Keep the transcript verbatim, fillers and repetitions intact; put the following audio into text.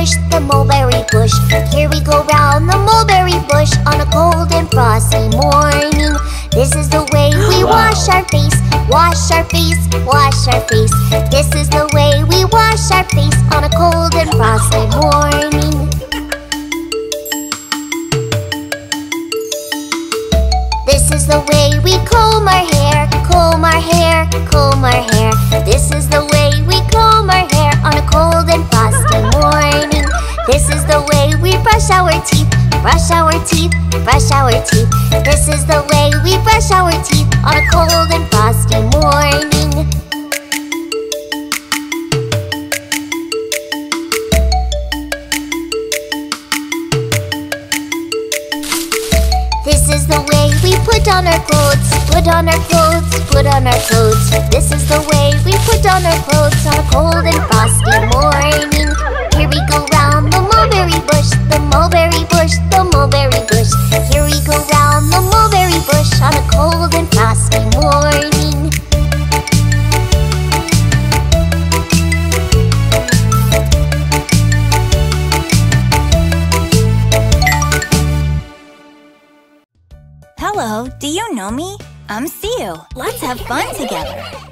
bush, the mulberry bush. Here we go round the mulberry bush on a cold and frosty morning. This is the way we wash our face, wash our face, wash our face. This is the way we wash our face on a cold and frosty morning. This is the way we comb our hair, comb our hair, comb our hair. This is the way we comb our hair on a cold and frosty morning. This is the way we brush our teeth, brush our teeth, brush our teeth. This is the way we brush our teeth on a cold and frosty morning. This is the way we put on our clothes, put on our clothes, put on our clothes. This is the way we put on our clothes on a cold and frosty morning. Here we go round the mulberry bush, the mulberry bush, the mulberry bush. Here we go round the mulberry bush on a cold and frosty morning. Hello, do you know me? I'm Siu. Let's have fun together.